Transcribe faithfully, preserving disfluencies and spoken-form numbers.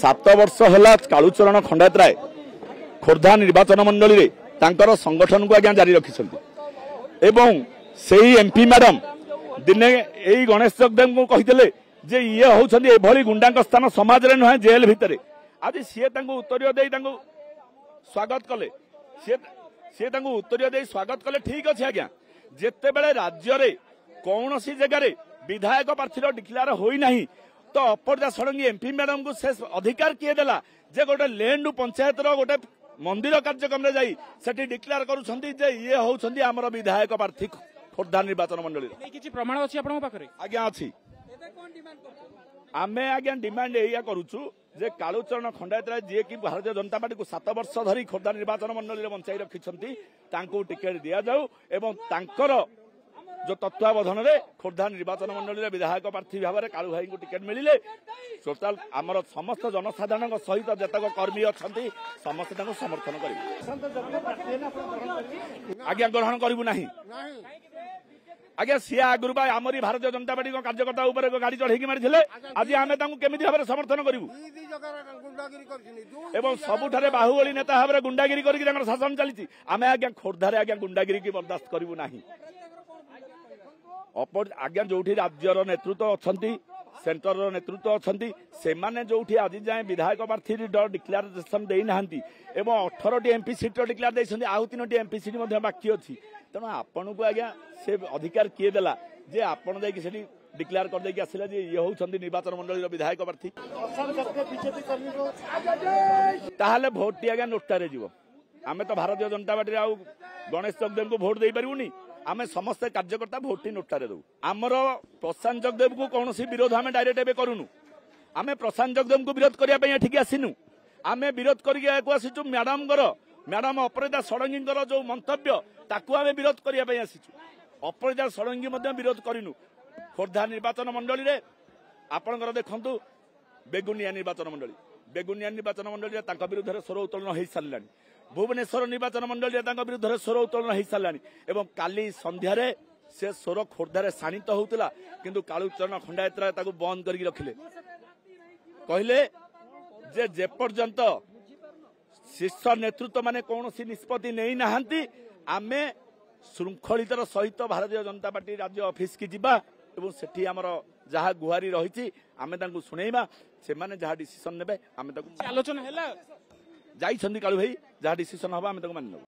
सात वर्ष है कालूचरण खंडायतराय खोर्धा निर्वाचन मंडल में तांकर संगठन को आज्ञा जारी रखिंट एवं से ही एमपी मैडम दिने यही गणेश जगदेव को कही जे ये होती एभली गुंडा स्थान समाज में नुहे जेल भितर आज सी उत्तरीय दे स्वागत कले सी उत्तरीय दे स्वागत कले ठीक अच्छे आज्ञा जिते बड़े राज्य में कौन सी जगार विधायक प्रार्थी डिक्लेयर होना तो अपरजा षडंगी एमपी मैडम को शेष अधिकार किए देला जे गोटे लैंड पंचायत रोटे मंदिर कार्यक्रम में जाठी डिक्लेयर कर विधायक प्रार्थी खोर्धा निर्वाचन मंडल प्रमाण अच्छी आज्ञा अच्छी आम आज्ञा डिमांड या कालूचरण खंडायतराय जी की भारतीय जनता पार्टी को सात वर्ष धरी खोर्धा निर्वाचन मंडल में बंचाई रखिंट टिकेट दि जाऊ जो तत्वावधान में खोर्धा निर्वाचन मंडल में विधायक प्रार्थी भाव में कालू भाई को टिकेट मिले टोटाल आमर समस्त जनसाधारण सहित जतक कर्मी अच्छा समस्त समर्थन कर आज्ञा ग्रहण करूँ ना आज्ञा सी आगुरी आमरी भारतीय जनता पार्टी कार्यकर्ता उपर गाड़ी चढ़े मारी आज आम केमी भाव में समर्थन करूँ सबुठ बाहुबली नेता भाव में गुंडागिरी कर शासन चलती आम आज्ञा खोर्धार आज्ञा गुंडागिरी की बर्दास्त करूँ ना आज्ञा जो राज्यर नेतृत्व अच्छा सेंटर नेतृत्व अच्छा जो आज जाए विधायक प्रार्थी डिक्लेरेसन देना एवं अठारह एमपी सीट डिक्लेयर आउ तीनो एमपी सीट बाकी अच्छी तेणु आपन को आज्ञा से अधिकार किए देला जे आपन जाई सेठी डिक्लेयर कर दे आसिला जे ये होउछंदी निर्वाचन मंडल विधायक प्रार्थी ताहले भोट आज्ञा नोटारे जीवो आमे तो भारतीय जनता पार्टी आउ गणेश जगदेव को भोट दे पारिबुनी आम समस्त कार्यकर्ता भोटी नोटारे दू आमर प्रशांत जगदेव को कौन विरोध आम डायरेक्ट एवं करूनु आम प्रशांत जगदेव को विरोध करने आसनू आम विरोध करूँ मैडम मैडम अपराजिता षडंगी जो मंतव्य ताकू आम विरोध करने अपराजिता षडंगी विरोध करूँ खोर्धा निर्वाचन मंडल में आपणकर देखु बेगुनिया निर्वाचन मंडल बेगुनिया निर्वाचन मंडल में विरुद्ध स्वर उत्तोलन हो सारा भुवनेश्वर निर्वाचन मंडल में विरुद्ध स्वर उत्तोलन हो सारा एवं काली संध्यारे से स्वर खोर्धार शाणित होता किंतु कालूचरण खंडायतराय बंद कर रखिले कहले जे जेपर्यंत शीर्ष नेतृत्व माने कौन सी निष्पत्ति नहीं नहांती आमे श्रृंखलितर सहित भारतीय जनता पार्टी राज्य ऑफिस की जीवा एवं सेठी आमर जहाँ गुहारी रही आम शुणेबा से डिसीजन ने आलोचना है कालू भाई जहाँ डिसीजन हम आम मानिने।